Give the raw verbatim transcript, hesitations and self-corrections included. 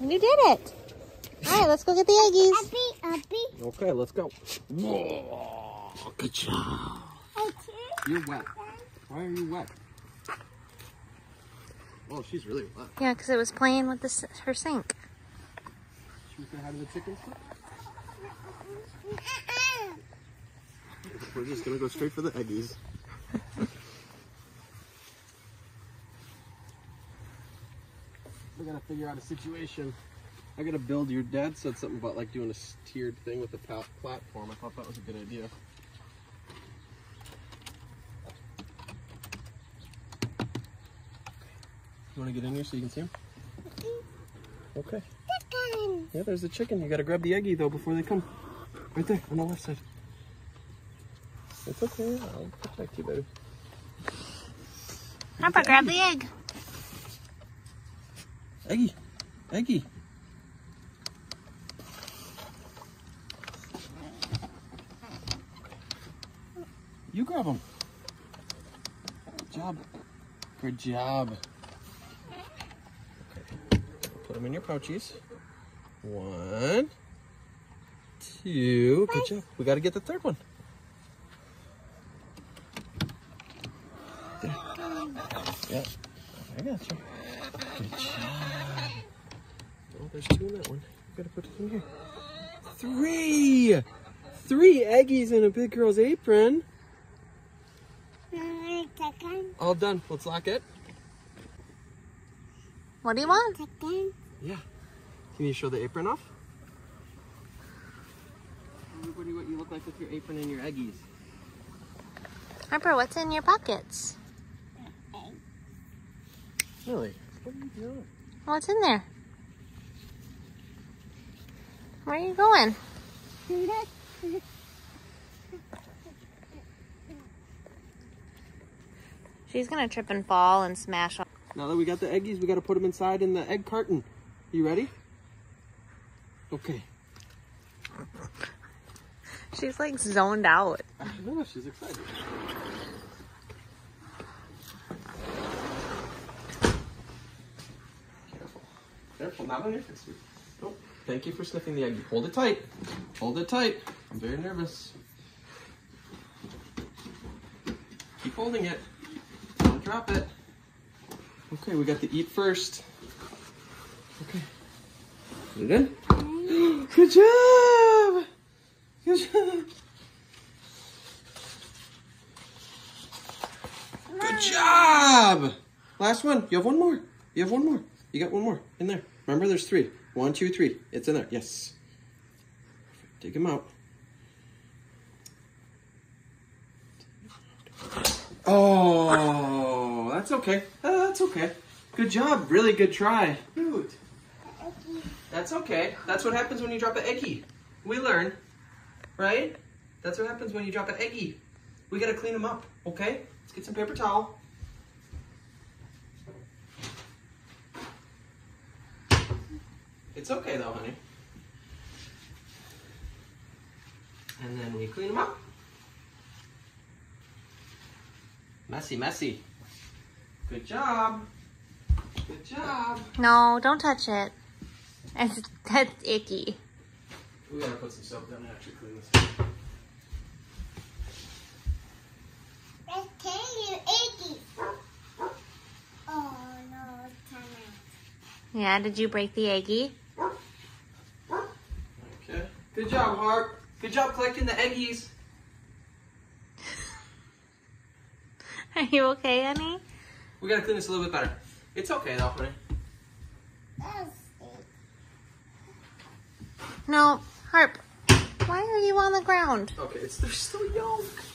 You did it. All right, let's go get the eggies. Uppy, uppy. Okay, let's go. Whoa, good job. You're wet. Why are you wet? Oh, she's really wet. Yeah, because it was playing with the, her sink. She was going to have the chicken stuff? We're just going to go straight for the eggies. We're going to figure out a situation. I got to build. Your dad said something about like doing a tiered thing with the platform. I thought that was a good idea. You want to get in here so you can see him? Okay. Chicken. Yeah, there's the chicken. You got to grab the eggie though before they come. Right there on the left side. It's okay. I'll protect you, baby. Papa, grab the egg. Eggie. Eggie. You grab them. Good job. Good job. Put them in your pouchies. One, two. Good job. We got to get the third one. There. Yep. I got you. Good job. Oh, there's two in that one. You got to put it in here. Three. Three eggies in a big girl's apron. All done. Let's lock it. What do you want? Chicken. Yeah. Can you show the apron off? Everybody, what you look like with your apron and your eggies. Harper, what's in your pockets? Really? What are you doing? What's in there? Where are you going? She's gonna trip and fall and smash all. Now that we got the eggies, we got to put them inside in the egg carton. You ready? Okay. She's like zoned out. I know, she's excited. Careful. Careful, not on your face. Nope. Thank you for sniffing the egg. Hold it tight. Hold it tight. I'm very nervous. Keep holding it. Don't drop it. Okay, we got to eat first. Okay. Put it in. Good job! Good job! Good job! Last one. You have one more. You have one more. You got one more in there. Remember, there's three. One, two, three. It's in there. Yes. Take them out. Oh, that's okay. Uh, that's okay. Good job. Really good try. Dude. That's okay. That's what happens when you drop an eggie. We learn, right? That's what happens when you drop an eggie. We got to clean them up, okay? Let's get some paper towel. It's okay though, honey. And then we clean them up. Messy, messy. Good job. Good job. No, don't touch it. That's, that's icky. We gotta put some soap down and actually clean this up. Let's tell you icky. Oh, no, it's yeah, did you break the eggie? Okay. Good job, Harp. Good job collecting the eggies. Are you okay, honey? We gotta clean this a little bit better. It's okay though, honey. No, Harp. Why are you on the ground? Okay, it's there's still yolk.